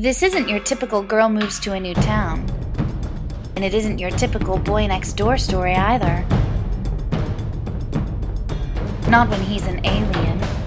This isn't your typical girl moves to a new town. And it isn't your typical boy next door story either. Not when he's an alien.